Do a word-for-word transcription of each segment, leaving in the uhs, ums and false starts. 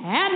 And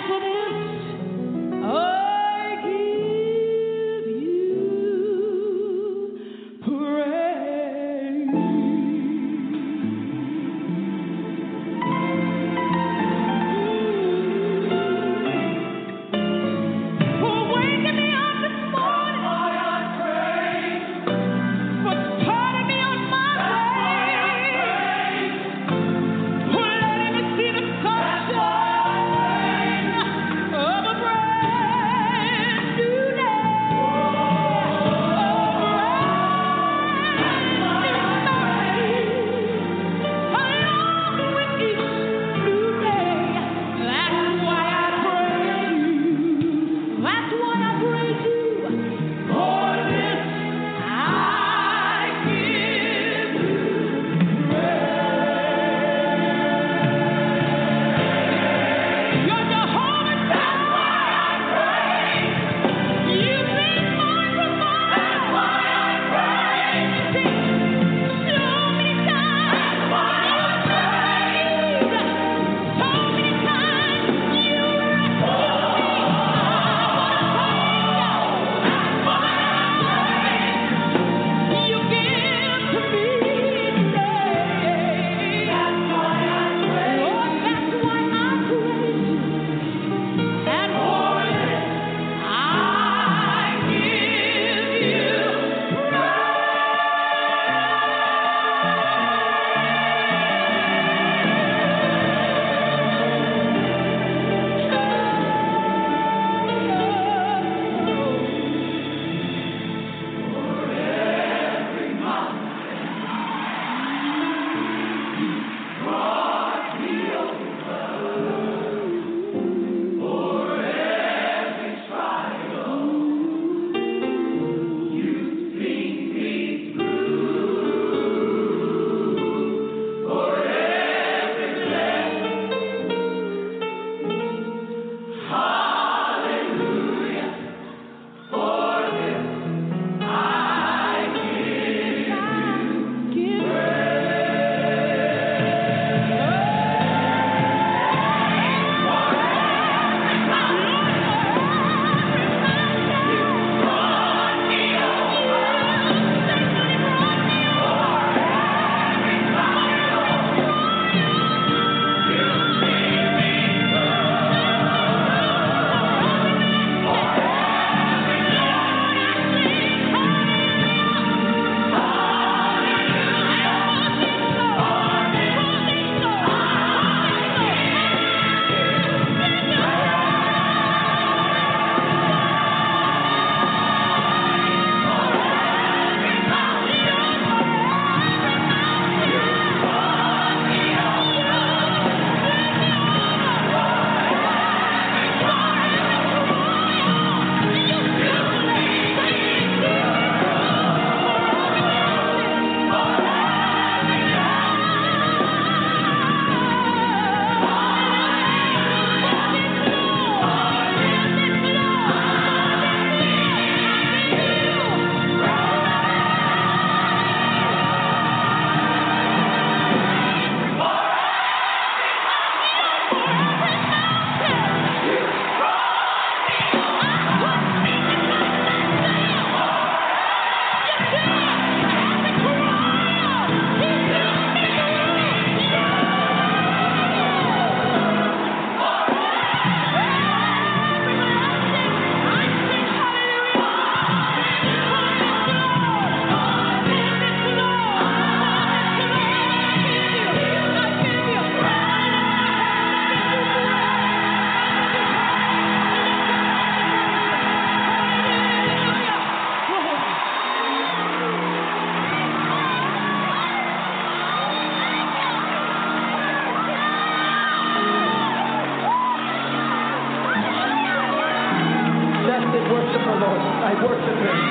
I worship him.